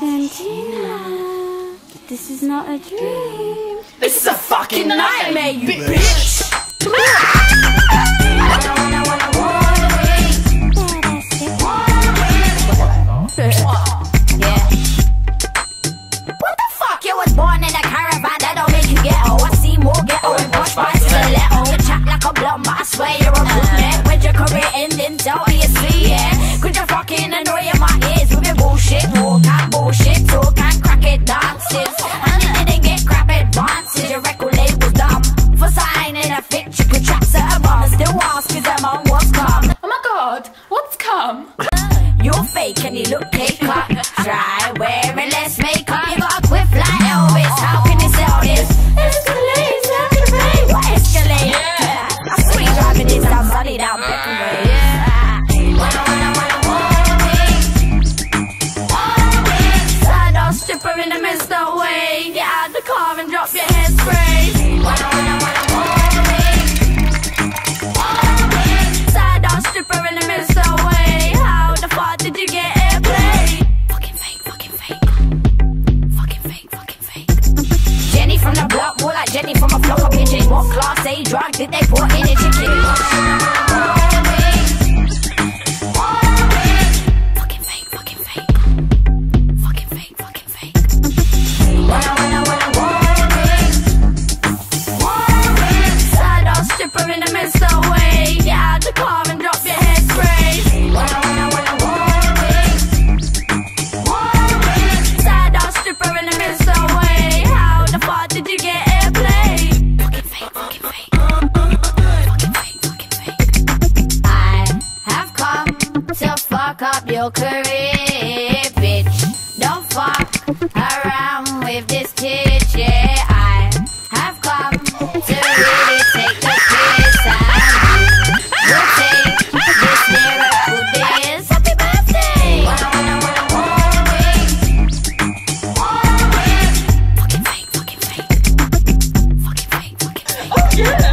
Jentina, this is not a dream. This is a fucking nightmare, you bitch! What the fuck? You was born in a caravan, that don't make you ghetto. I see more ghetto and push by stiletto. You chat like a blum, but I swear you're a man. When your career ending, don't you see it? Could you fucking annoy your mind? Bullshit, walk out, bullshit, talk out, crack it, nonsense. And it didn't get crap advances, your record label's dumb. For sign in a fit, you could trap certain mum. Still ask is her mum what's come. Oh my god, what's come? You're fake and you look cake cut. Try wearing less makeup. You got a quiff like Elvis, how can you sell this? Escalade, Escalade, what Escalade? Yeah. I swear you're driving this down Sunny down Peckham Road. In a mist away, get out the car and drop your hairspray. Side off stripper in a mist away. How the fuck did you get airplay? Fucking fake, fucking fake. Fucking fake, fucking fake. Jenny from the block, more like Jenny from a flock of pigeons. What class A drug did they put in a chicken? Your career, bitch. Don't fuck around with this kid, yeah. I have come to really take the piss. And we'll take this miracle dance. Happy birthday! Always. Fucking fake, fucking fake. Fucking fake, fucking fake. Oh yeah!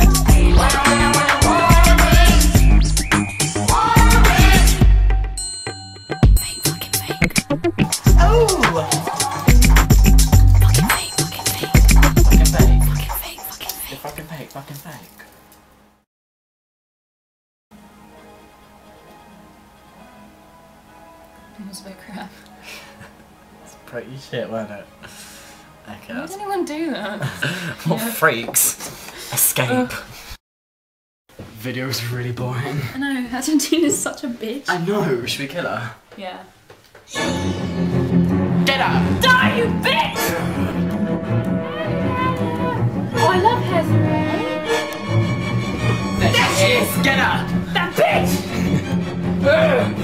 It was a bit crap. It's pretty shit, wasn't it? Okay. Why did anyone do that? What freaks? Escape. Video's really boring. I know, Hattentina's such a bitch. I know, should we kill her? Yeah. Get up! Die, you bitch! Oh, I love Hazen. There she is! Get up! That bitch!